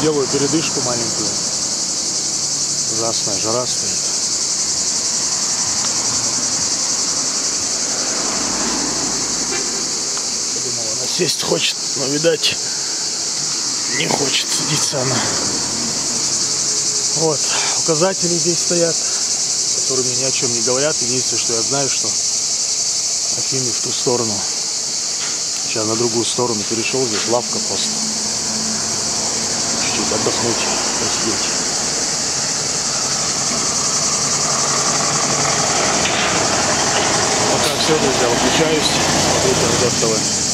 делаю передышку маленькую. Ужасная жара стоит. Думала, она сесть хочет, но, видать, не хочет, садиться она. Вот, указатели здесь стоят, которые мне ни о чем не говорят. Единственное, что я знаю, что Афины в ту сторону. Сейчас на другую сторону перешел, здесь лавка просто. Чуть-чуть отдохнуть, посидеть. Вот так все, друзья, выключаюсь. Смотрите РДТВ.